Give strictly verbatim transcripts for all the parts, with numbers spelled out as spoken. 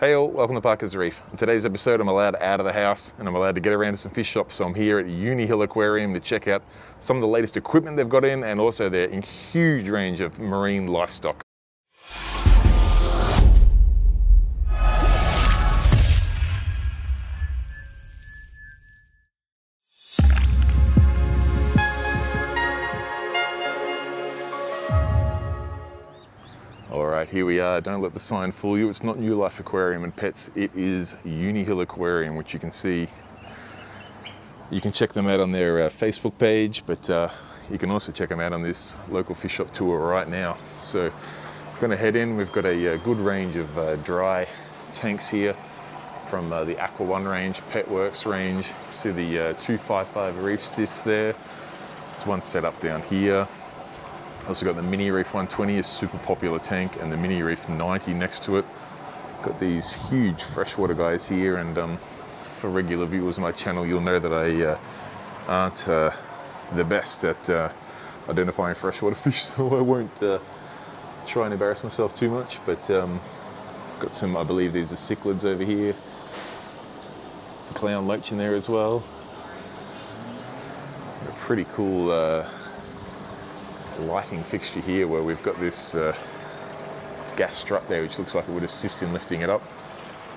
Hey all, welcome to Parker's Reef. In today's episode, I'm allowed out of the house and I'm allowed to get around to some fish shops. So I'm here at Uni Hill Aquarium to check out some of the latest equipment they've got in and also their huge range of marine livestock. Here we are, don't let the sign fool you. It's not New Life Aquarium and Pets, it is Uni Hill Aquarium, which you can see. You can check them out on their uh, Facebook page, but uh, you can also check them out on this local fish shop tour right now. So we're gonna head in. We've got a, a good range of uh, dry tanks here from uh, the Aqua One range, Petworks range. You see the uh, two five five reef cysts there. There's one set up down here. Also got the Mini Reef one twenty, a super popular tank, and the Mini Reef ninety next to it. Got these huge freshwater guys here, and um, for regular viewers of my channel, you'll know that I uh, aren't uh, the best at uh, identifying freshwater fish, so I won't uh, try and embarrass myself too much, but um, got some, I believe these are cichlids over here. Clown loach in there as well. A pretty cool uh, lighting fixture here where we've got this uh, gas strut there which looks like it would assist in lifting it up.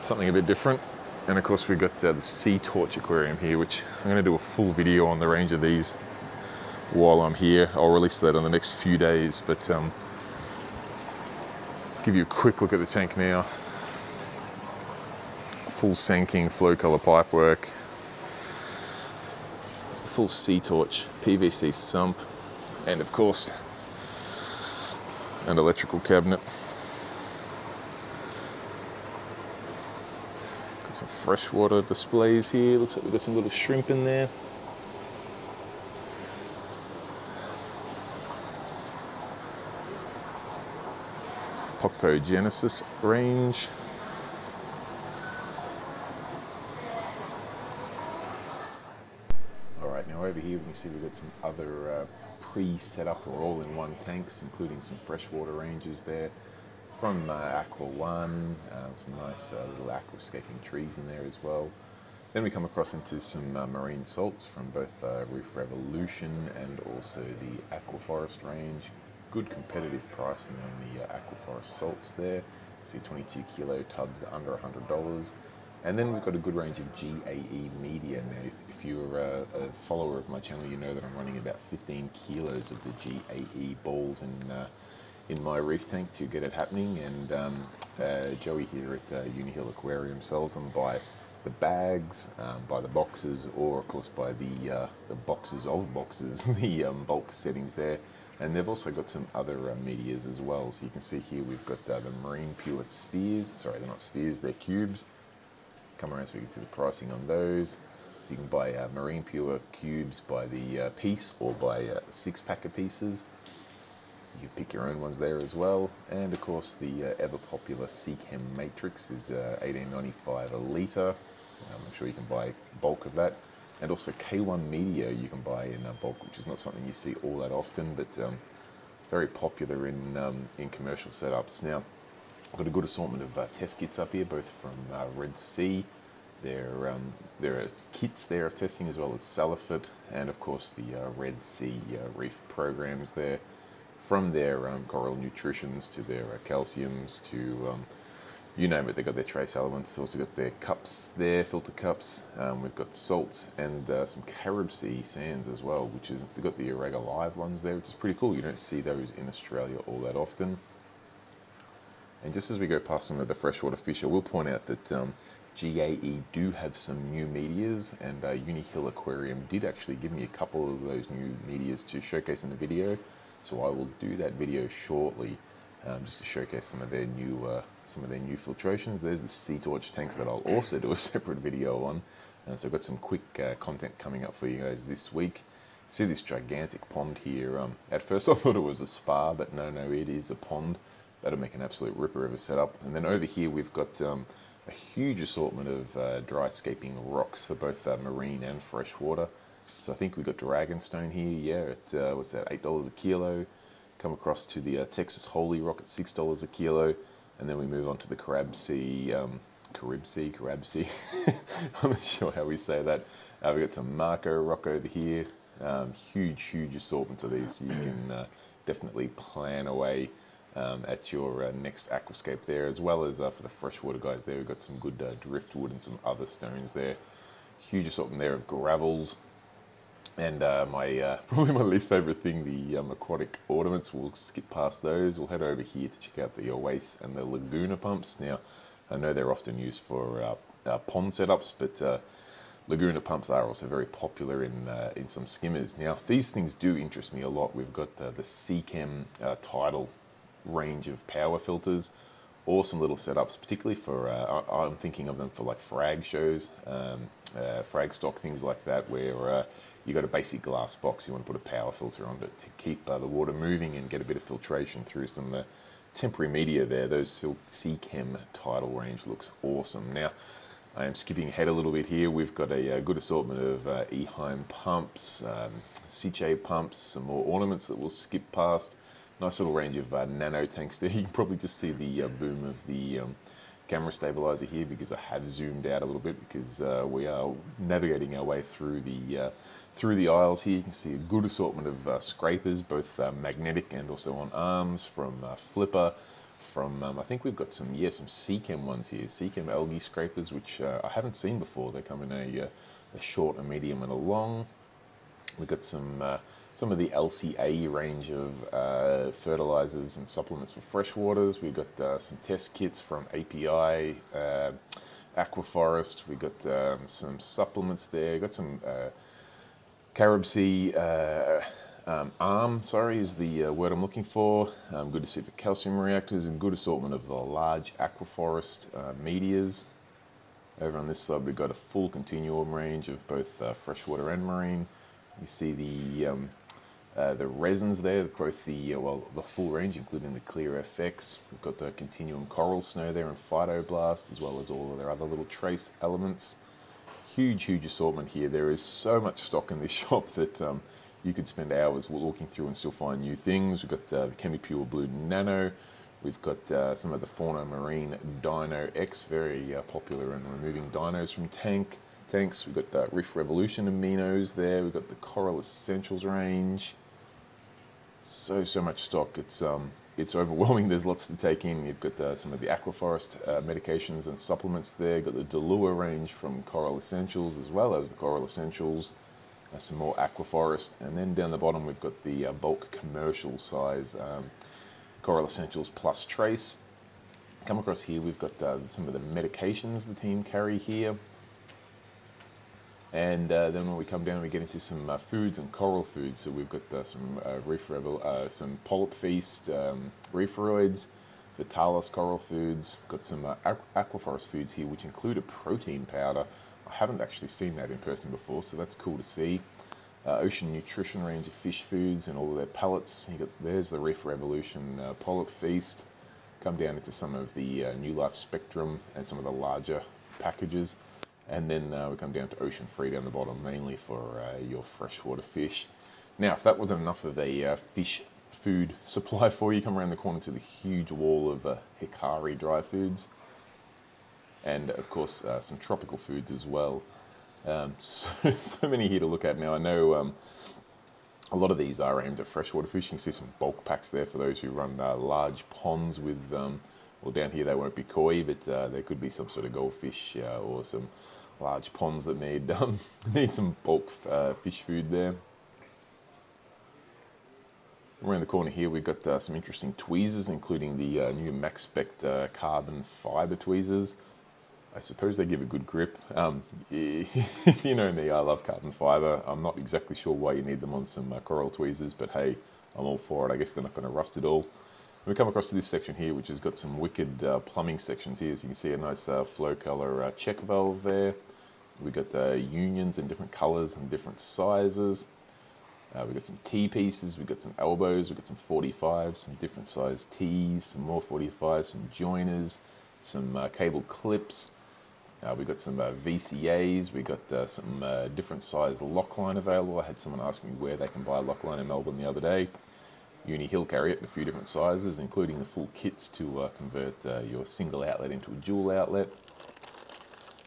Something a bit different. And of course we've got uh, the Sea Torch aquarium here, which I'm going to do a full video on the range of these while I'm here. I'll release that in the next few days, but um, give you a quick look at the tank now. Full sinking, flow color pipe work, full Sea Torch, P V C sump, and of course, an electrical cabinet. Got some freshwater displays here. Looks like we've got some little shrimp in there. Poctogenesis range. Over here we can see we've got some other uh, pre-set up or all-in-one tanks, including some freshwater ranges there from uh, Aqua One, uh, some nice uh, little aquascaping trees in there as well. Then we come across into some uh, marine salts from both uh, Reef Revolution and also the Aqua Forest range. Good competitive pricing on the uh, Aqua Forest salts there. See twenty-two kilo tubs under one hundred dollars. And then we've got a good range of G A E media. Now, if you're a, a follower of my channel, you know that I'm running about fifteen kilos of the G A E balls in, uh, in my reef tank to get it happening. And um, uh, Joey here at uh, Uni Hill Aquarium sells them by the bags, um, by the boxes, or of course by the, uh, the boxes of boxes, the um, bulk settings there. And they've also got some other uh, medias as well. So you can see here we've got uh, the Marine Pure spheres. Sorry, they're not spheres, they're cubes. Come around so we can see the pricing on those. So you can buy uh, Marine Pure cubes by the uh, piece or by uh, six pack of pieces. You can pick your own ones there as well. And of course the uh, ever popular SeaChem Matrix is uh, eighteen ninety-five a litre. Um, I'm sure you can buy bulk of that. And also K one Media you can buy in uh, bulk, which is not something you see all that often, but um, very popular in, um, in commercial setups. Now, got a good assortment of uh, test kits up here, both from uh, Red Sea. There, um, there are kits there of testing, as well as Salifert, and of course the uh, Red Sea uh, reef programs there, from their um, coral nutritions to their uh, calciums to um, you name it. They've got their trace elements. They've also got their cups there, filter cups. Um, we've got salts and uh, some CaribSea sands as well, which is they've got the Orega live ones there, which is pretty cool. You don't see those in Australia all that often. And just as we go past some of the freshwater fish, I will point out that um, G A E do have some new medias, and uh, Uni Hill Aquarium did actually give me a couple of those new medias to showcase in the video. So I will do that video shortly, um, just to showcase some of their new uh, some of their new filtrations. There's the Sea Torch tanks that I'll also do a separate video on. Uh, so I've got some quick uh, content coming up for you guys this week. See this gigantic pond here. Um, at first I thought it was a spa, but no, no, it is a pond. That'll make an absolute ripper of a setup. And then over here we've got um, a huge assortment of uh, dry scaping rocks for both uh, marine and freshwater. So I think we've got Dragonstone here, yeah, at uh, what's that, eight dollars a kilo. Come across to the uh, Texas Holy Rock at six dollars a kilo. And then we move on to the CaribSea um, CaribSea, CaribSea. I'm not sure how we say that. Uh, we've got some Marco Rock over here. Um, huge, huge assortment of these. So you can uh, definitely plan away um, at your uh, next aquascape there, as well as uh, for the freshwater guys there. We've got some good uh, driftwood and some other stones there. Huge assortment there of gravels. And uh, my uh, probably my least favourite thing, the um, aquatic ornaments. We'll skip past those. We'll head over here to check out the Oase and the Laguna pumps. Now, I know they're often used for uh, uh, pond setups, but uh, Laguna pumps are also very popular in uh, in some skimmers. Now, these things do interest me a lot. We've got uh, the SeaChem uh, Tidal range of power filters. Awesome little setups, particularly for, uh, I I'm thinking of them for like frag shows, um, uh, frag stock, things like that, where uh, you've got a basic glass box, you want to put a power filter on it to keep uh, the water moving and get a bit of filtration through some uh, temporary media there. Those SeaChem Tidal range looks awesome. Now, I am skipping ahead a little bit here. We've got a, a good assortment of uh, Eheim pumps, um, Sicce pumps, some more ornaments that we'll skip past. Nice little range of uh, nano tanks there. You can probably just see the uh, boom of the um, camera stabilizer here because I have zoomed out a little bit because uh, we are navigating our way through the uh, through the aisles here. You can see a good assortment of uh, scrapers, both uh, magnetic and also on arms, from uh, Flipper, from um, I think we've got some yeah some SeaChem ones here, SeaChem algae scrapers, which uh, I haven't seen before. They come in a, uh, a short, a medium, and a long. We've got some. Uh, Some of the L C A range of uh, fertilizers and supplements for freshwaters. We've got uh, some test kits from A P I, uh, Aqua Forest. We've got um, some supplements there. We've got some uh, CaribSea uh, um, arm, sorry, is the uh, word I'm looking for. Um, good to see for calcium reactors and good assortment of the large Aqua Forest uh, medias. Over on this side, we've got a full continuum range of both uh, freshwater and marine. You see the um, Uh, the resins there, both the, uh, well, the full range, including the Clear F X. We've got the Continuum Coral Snow there and Phytoblast, as well as all of their other little trace elements. Huge, huge assortment here. There is so much stock in this shop that um, you could spend hours walking through and still find new things. We've got uh, the Chemi Pure Blue Nano. We've got uh, some of the Fauna Marine Dino X, very uh, popular in removing dinos from tank tanks. We've got the Reef Revolution aminos there. We've got the Coral Essentials range. So, so much stock. It's um, it's overwhelming. There's lots to take in. You've got uh, some of the Aquaforest uh, medications and supplements there. You've got the Delua range from Coral Essentials, as well as the Coral Essentials. Uh, some more Aquaforest. And then down the bottom, we've got the uh, bulk commercial size um, Coral Essentials Plus Trace. Come across here, we've got uh, some of the medications the team carry here. And uh, then when we come down, we get into some uh, foods and coral foods. So we've got uh, some uh, reef revel, uh, some Polyp Feast, um, Reeferoids, Vitalis coral foods. Got some uh, Aquaforest foods here, which include a protein powder. I haven't actually seen that in person before, so that's cool to see. Uh, ocean nutrition range of fish foods and all of their pellets. You got, there's the Reef Revolution uh, Polyp Feast. Come down into some of the uh, New Life Spectrum and some of the larger packages. And then uh, we come down to Ocean Free down the bottom, mainly for uh, your freshwater fish. Now, if that wasn't enough of a uh, fish food supply for you, come around the corner to the huge wall of uh, Hikari dry foods. And, of course, uh, some tropical foods as well. Um, so, so many here to look at now. I know um, a lot of these are aimed at freshwater fish. You can see some bulk packs there for those who run uh, large ponds with... Um, well, down here they won't be koi, but uh, there could be some sort of goldfish uh, or some large ponds that need um, need some bulk uh, fish food there. Around the corner here, we've got uh, some interesting tweezers, including the uh, new MaxSpect uh, carbon fiber tweezers. I suppose they give a good grip. Um, if you know me, I love carbon fiber. I'm not exactly sure why you need them on some uh, coral tweezers, but hey, I'm all for it. I guess they're not going to rust at all. We come across to this section here, which has got some wicked uh, plumbing sections here. So you can see a nice uh, flow color uh, check valve there. We've got uh, unions in different colors and different sizes. Uh, we've got some T-pieces, we've got some elbows, we've got some forty-fives, some different size T's, some more forty-fives, some joiners, some uh, cable clips. Uh, we've got some uh, V C As, we've got uh, some uh, different size lock line available. I had someone ask me where they can buy a lock line in Melbourne the other day. Uni Hill carry it in a few different sizes, including the full kits to uh, convert uh, your single outlet into a dual outlet.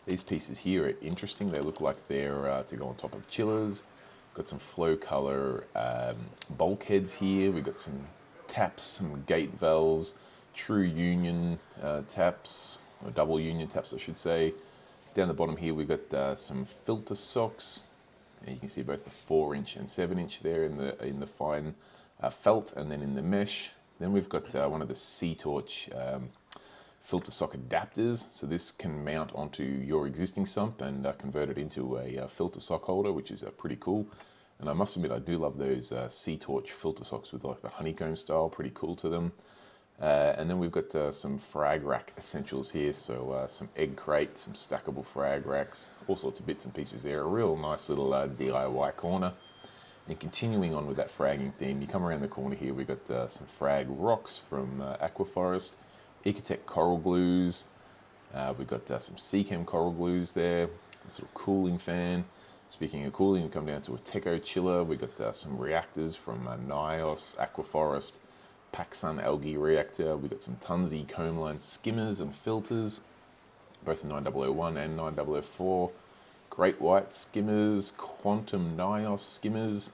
These pieces here are interesting. They look like they're uh, to go on top of chillers. Got some flow color um, bulkheads here. We've got some taps, some gate valves, true union uh, taps, or double union taps, I should say. Down the bottom here, we've got uh, some filter socks. And you can see both the four inch and seven inch there in the, in the fine uh, felt and then in the mesh. Then we've got uh, one of the Sea Torch um, filter sock adapters. So this can mount onto your existing sump and uh, convert it into a uh, filter sock holder, which is uh, pretty cool. And I must admit, I do love those uh, Sea Torch filter socks with like the honeycomb style, pretty cool to them. Uh, and then we've got uh, some frag rack essentials here. So uh, some egg crates, some stackable frag racks, all sorts of bits and pieces there. A real nice little uh, D I Y corner. And continuing on with that fragging theme, you come around the corner here, we've got uh, some frag rocks from uh, Aqua Forest, Ecotech coral glues, uh, we've got uh, some SeaChem coral glues there, this little cooling fan. Speaking of cooling, we come down to a Teco chiller, we've got uh, some reactors from uh, Nyos, Aqua Forest, Paxsun algae reactor, we've got some Tunze comb line skimmers and filters, both nine thousand one and nine thousand four. Great White skimmers, Quantum Nyos skimmers,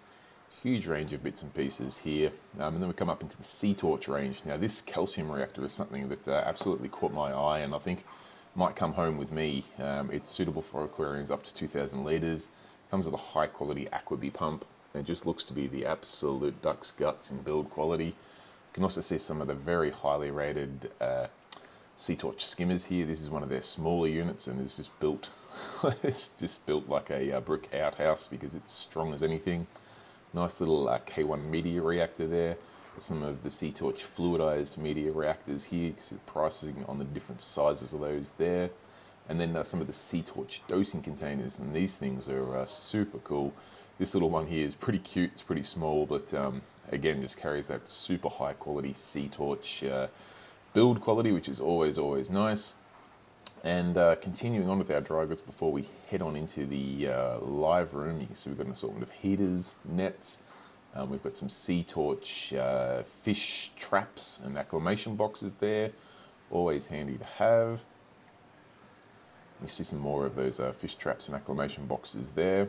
huge range of bits and pieces here. Um, and then we come up into the Sea Torch range. Now this calcium reactor is something that uh, absolutely caught my eye and I think might come home with me. Um, it's suitable for aquariums up to two thousand litres, comes with a high quality Aquabee pump and just looks to be the absolute duck's guts in build quality. You can also see some of the very highly rated uh, Sea Torch skimmers here. This is one of their smaller units and it's just built it's just built like a uh, brick outhouse because it's strong as anything. Nice little uh, K one Media reactor there. Got some of the Sea Torch fluidized media reactors here. You can see the pricing on the different sizes of those there. And then uh, some of the Sea Torch dosing containers, and these things are uh, super cool. This little one here is pretty cute, it's pretty small, but um, again just carries that super high quality Sea Torch uh, build quality, which is always, always nice. And uh, continuing on with our dry goods before we head on into the uh, live room, you can see we've got an assortment of heaters, nets, um, we've got some Sea Torch uh, fish traps and acclimation boxes there, always handy to have. You see some more of those uh, fish traps and acclimation boxes there.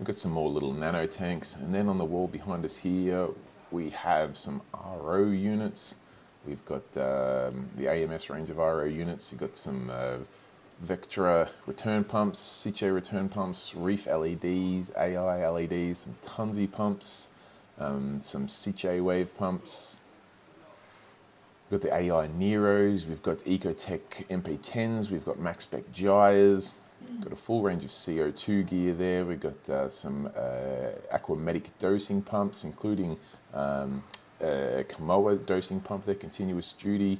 We've got some more little nano tanks, and then on the wall behind us here we have some R O units. We've got um, the A M S range of R O units. You've got some uh, Vectra return pumps, Sicce return pumps, Reef L E Ds, A I L E Ds, some Tunze pumps, um, some Sicce wave pumps. We've got the A I Neros, we've got Ecotech M P tens, we've got MaxSpec Gyres, got a full range of C O two gear there. We've got uh, some uh, Aquamedic dosing pumps, including um, Uh, Kamoa dosing pump there, continuous duty.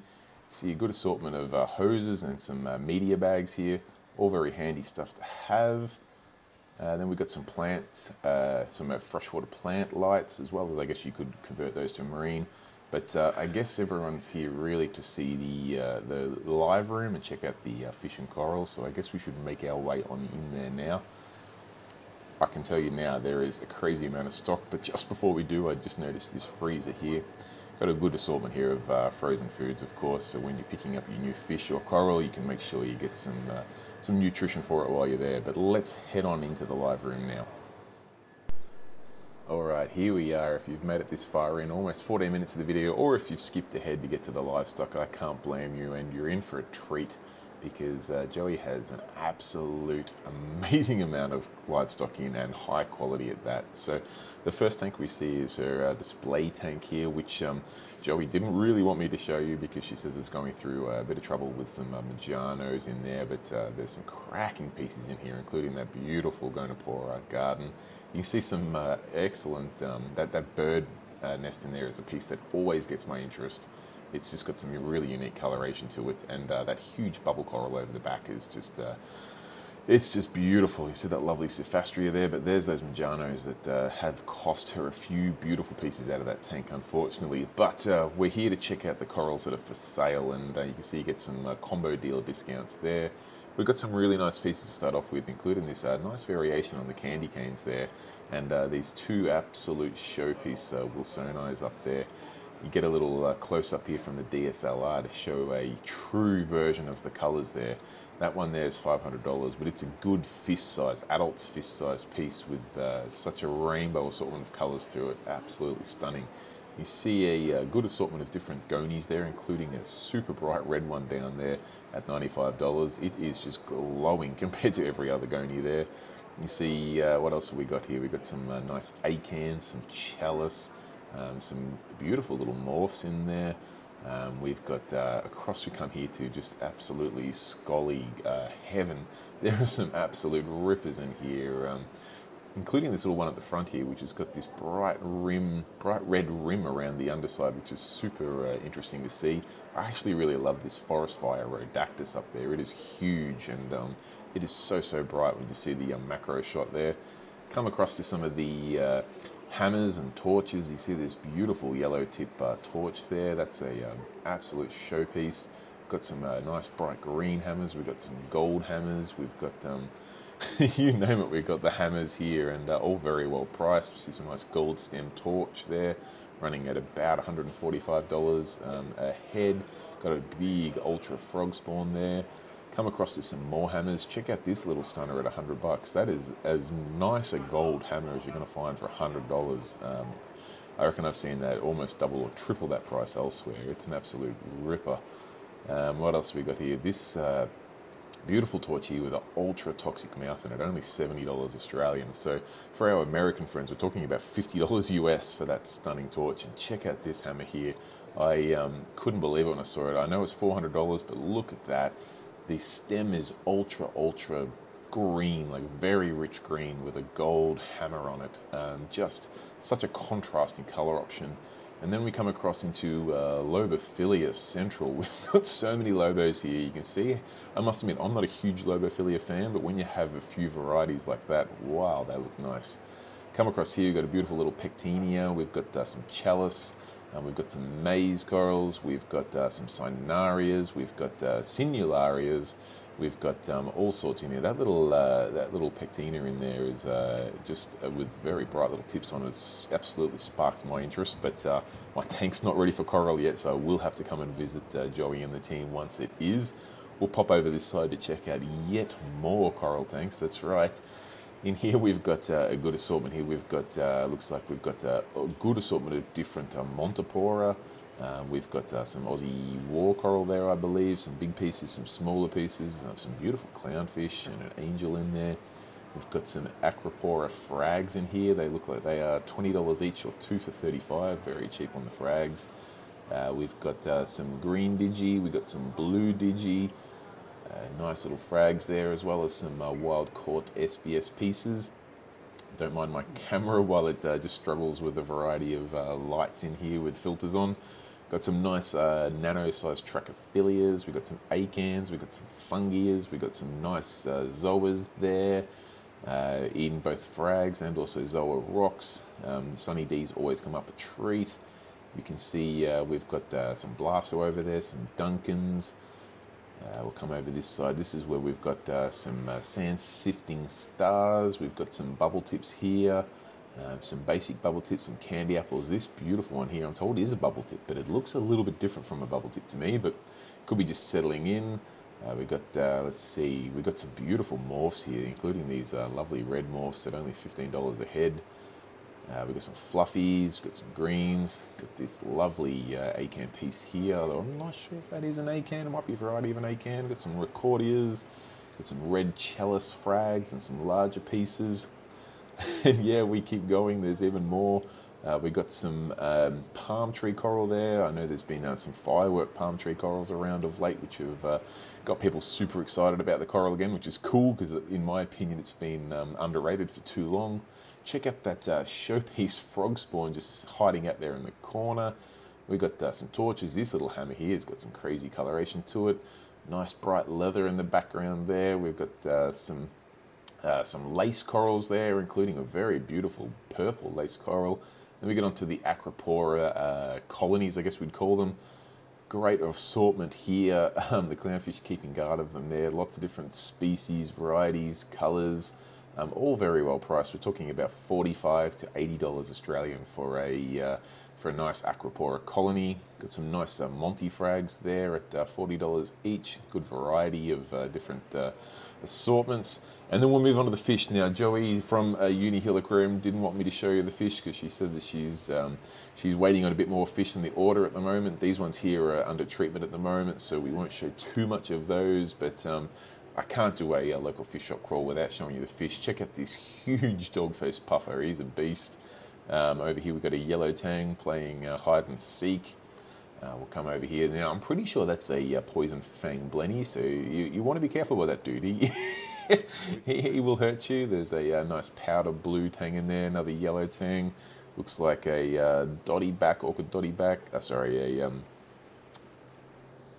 See a good assortment of uh, hoses and some uh, media bags here, all very handy stuff to have. Uh, then we've got some plants, uh, some uh, freshwater plant lights, as well as I guess you could convert those to marine. But uh, I guess everyone's here really to see the, uh, the live room and check out the uh, fish and coral, so I guess we should make our way on in there now. I can tell you now there is a crazy amount of stock, but just before we do, I just noticed this freezer here. Got a good assortment here of uh, frozen foods, of course, so when you're picking up your new fish or coral, you can make sure you get some, uh, some nutrition for it while you're there. But let's head on into the live room now. Alright, here we are. If you've made it this far in, almost fourteen minutes of the video, or if you've skipped ahead to get to the livestock, I can't blame you, and you're in for a treat, because uh, Joey has an absolute amazing amount of livestock in, and high quality at that. So the first tank we see is her uh, display tank here, which um, Joey didn't really want me to show you because she says it's going through a bit of trouble with some uh, Majanos in there, but uh, there's some cracking pieces in here, including that beautiful Gonopora garden. You can see some uh, excellent, um, that, that bird uh, nest in there is a piece that always gets my interest. It's just got some really unique coloration to it, and uh, that huge bubble coral over the back is just, uh, it's just beautiful. You see that lovely Cephastria there, but there's those Majanos that uh, have cost her a few beautiful pieces out of that tank, unfortunately. But uh, we're here to check out the corals that are for sale, and uh, you can see you get some uh, combo deal discounts there. We've got some really nice pieces to start off with, including this uh, nice variation on the candy canes there, and uh, these two absolute showpiece uh, Wilsonites up there. You get a little uh, close-up here from the D S L R to show a true version of the colors there. That one there is five hundred dollars, but it's a good fist size, adult's fist size piece with uh, such a rainbow assortment of colors through it. Absolutely stunning. You see a, a good assortment of different gonies there, including a super bright red one down there at ninety-five dollars. It is just glowing compared to every other gonie there. You see, uh, what else have we got here? We've got some uh, nice Acan, some Chalice, Um, some beautiful little morphs in there. Um, we've got uh, across we come here to just absolutely scully uh, heaven. There are some absolute rippers in here, um, including this little one at the front here, which has got this bright rim, bright red rim around the underside, which is super uh, interesting to see. I actually really love this forest fire Rhodactis up there. It is huge, and um, it is so so bright when you see the uh, macro shot there. Come across to some of the uh, hammers and torches. You see this beautiful yellow tip uh, torch there. That's a um, absolute showpiece. Got some uh, nice bright green hammers. We've got some gold hammers. We've got um, you name it. We've got the hammers here, and uh, all very well priced. You see some nice gold stem torch there, running at about one hundred forty-five dollars um, a head. Got a big ultra frog spawn there. Come across to some more hammers. Check out this little stunner at a hundred bucks. That is as nice a gold hammer as you're going to find for a hundred dollars. Um, I reckon I've seen that almost double or triple that price elsewhere. It's an absolute ripper. Um, what else have we got here? This uh, beautiful torch here with an ultra toxic mouth in it, only seventy dollars Australian. So for our American friends, we're talking about fifty dollars U S for that stunning torch. And check out this hammer here. I um, couldn't believe it when I saw it. I know it's four hundred dollars, but look at that. The stem is ultra, ultra green, like very rich green with a gold hammer on it. Um, just such a contrasting color option. And then we come across into uh, Lobophilia Central. We've got so many Lobos here, you can see. I must admit, I'm not a huge Lobophilia fan, but when you have a few varieties like that, wow, they look nice. Come across here, you've got a beautiful little Pectinia. We've got uh, some Chalice. Um, we've got some maize corals, we've got uh, some Cynarias, we've got uh, Cingularias, we've got um, all sorts in here. That little uh, that little Pectina in there is uh, just uh, with very bright little tips on it. It's absolutely sparked my interest, but uh, my tank's not ready for coral yet, so I will have to come and visit uh, Joey and the team once it is. We'll pop over this side to check out yet more coral tanks, that's right. In here we've got uh, a good assortment. Here we've got, uh, looks like we've got uh, a good assortment of different uh, Montipora. Uh, we've got uh, some Aussie war coral there, I believe. Some big pieces, some smaller pieces. Uh, some beautiful clownfish and an angel in there. We've got some Acropora frags in here. They look like they are twenty dollars each or two for thirty-five dollars. Very cheap on the frags. Uh, we've got uh, some green digi. We've got some blue digi. Uh, nice little frags there, as well as some uh, wild caught S B S pieces. Don't mind my camera while it uh, just struggles with a variety of uh, lights in here with filters on. Got some nice uh, nano-sized Trachyphilias. We've got some Acans, we've got some Fungias, we've got some nice uh, Zoas there, uh, in both frags and also Zoa rocks. Um, the Sunny D's always come up a treat. You can see uh, we've got uh, some Blasto over there, some Duncans. Uh, we'll come over this side. This is where we've got uh, some uh, sand sifting stars. We've got some bubble tips here, uh, some basic bubble tips, some candy apples. This beautiful one here, I'm told, is a bubble tip, but it looks a little bit different from a bubble tip to me, but could be just settling in. Uh, we've got, uh, let's see, we've got some beautiful morphs here, including these uh, lovely red morphs at only fifteen dollars a head. Uh, we've got some fluffies, we've got some greens, got this lovely uh, Acan piece here, though I'm not sure if that is an Acan, it might be a variety of an Acan. We've got some Recordias, got some red Chalice frags and some larger pieces. And yeah, we keep going, there's even more. Uh, we've got some um, palm tree coral there. I know there's been uh, some firework palm tree corals around of late, which have uh, got people super excited about the coral again, which is cool, because in my opinion it's been um, underrated for too long. Check out that uh, showpiece frog spawn just hiding out there in the corner. We've got uh, some torches. This little hammer here has got some crazy coloration to it. Nice bright leather in the background there. We've got uh, some uh, some lace corals there, including a very beautiful purple lace coral. Then we get onto the Acropora uh, colonies, I guess we'd call them. Great assortment here. Um, the clownfish keeping guard of them there. Lots of different species, varieties, colors. Um, all very well priced. We're talking about forty-five to eighty dollars Australian for a uh, for a nice Aquapora colony. Got some nice uh, Monty frags there at uh, forty dollars each. Good variety of uh, different uh, assortments. And then we'll move on to the fish. Now, Joey from uh, Uni Hill Aquarium didn't want me to show you the fish because she said that she's um, she's waiting on a bit more fish in the order at the moment. These ones here are under treatment at the moment, so we won't show too much of those, but um, I can't do a, a local fish shop crawl without showing you the fish. Check out this huge dogface puffer. He's a beast. Um, over here we've got a yellow tang playing uh, hide and seek. Uh, we'll come over here. Now, I'm pretty sure that's a uh, poison fang blenny, so you, you want to be careful with that dude. He, he, he will hurt you. There's a uh, nice powder blue tang in there, another yellow tang. Looks like a uh, dotty back, awkward dotty back. Uh, sorry, a, um,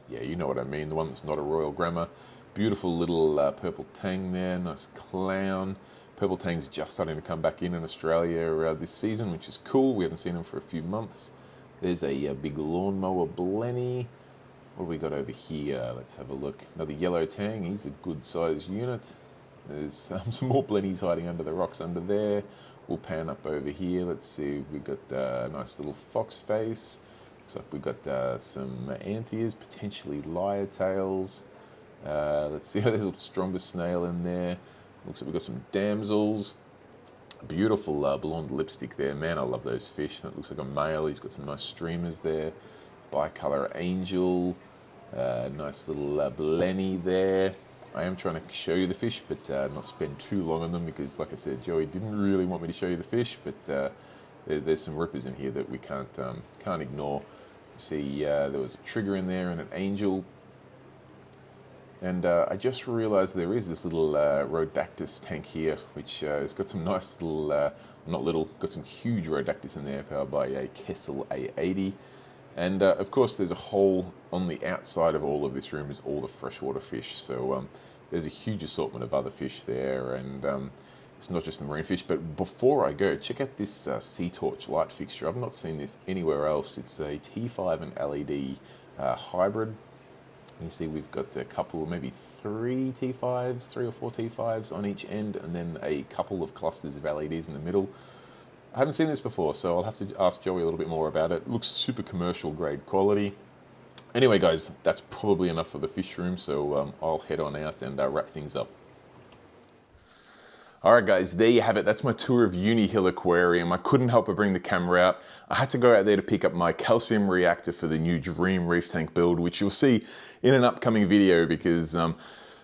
yeah, you know what I mean, the one that's not a royal grammar. Beautiful little uh, purple tang there, nice clown. Purple tang's just starting to come back in in Australia uh, this season, which is cool. We haven't seen them for a few months. There's a, a big lawnmower blenny. What have we got over here? Let's have a look. Another yellow tang. He's a good size unit. There's um, some more blennies hiding under the rocks under there. We'll pan up over here. Let's see. We've got uh, a nice little fox face. Looks like we've got uh, some antheas, potentially lyre tails. Uh, let's see. There's a stronger snail in there. Looks like we've got some damsels. Beautiful uh, blonde lipstick there. Man, I love those fish. That looks like a male. He's got some nice streamers there. Bicolor angel. Uh, nice little uh, blenny there. I am trying to show you the fish, but uh, not spend too long on them because, like I said, Joey didn't really want me to show you the fish, but uh, there, there's some rippers in here that we can't, um, can't ignore. You see, uh, there was a trigger in there and an angel. And uh, I just realised there is this little uh, Rhodactis tank here, which uh, has got some nice little, uh, not little, got some huge Rhodactis in there, powered by a Kessel A eighty. And uh, of course there's a hole on the outside of all of this room is all the freshwater fish. So um, there's a huge assortment of other fish there, and um, it's not just the marine fish. But before I go, check out this uh, Sea Torch light fixture. I've not seen this anywhere else. It's a T five and L E D uh, hybrid. You see we've got a couple, maybe three T fives, three or four T fives on each end, and then a couple of clusters of L E Ds in the middle. I haven't seen this before, so I'll have to ask Joey a little bit more about it. It looks super commercial grade quality. Anyway, guys, that's probably enough for the fish room, so um, I'll head on out and uh, wrap things up. Alright guys, there you have it. That's my tour of Uni Hill Aquarium. I couldn't help but bring the camera out. I had to go out there to pick up my calcium reactor for the new Dream Reef Tank build, which you'll see in an upcoming video because um,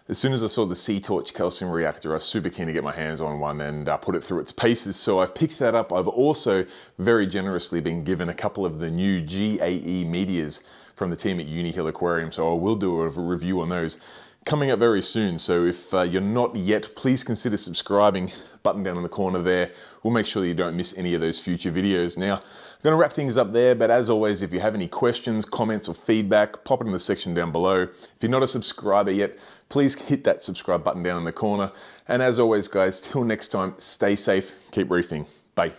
as soon as I saw the Sea Torch calcium reactor, I was super keen to get my hands on one and uh, put it through its paces, so I've picked that up. I've also very generously been given a couple of the new G A E medias from the team at Uni Hill Aquarium, so I will do a review on those. Coming up very soon, so if uh, you're not yet, please consider subscribing, button down in the corner there. We'll make sure that you don't miss any of those future videos. Now, I'm gonna wrap things up there, but as always, if you have any questions, comments, or feedback, pop it in the section down below. If you're not a subscriber yet, please hit that subscribe button down in the corner. And as always, guys, till next time, stay safe, keep reefing. Bye.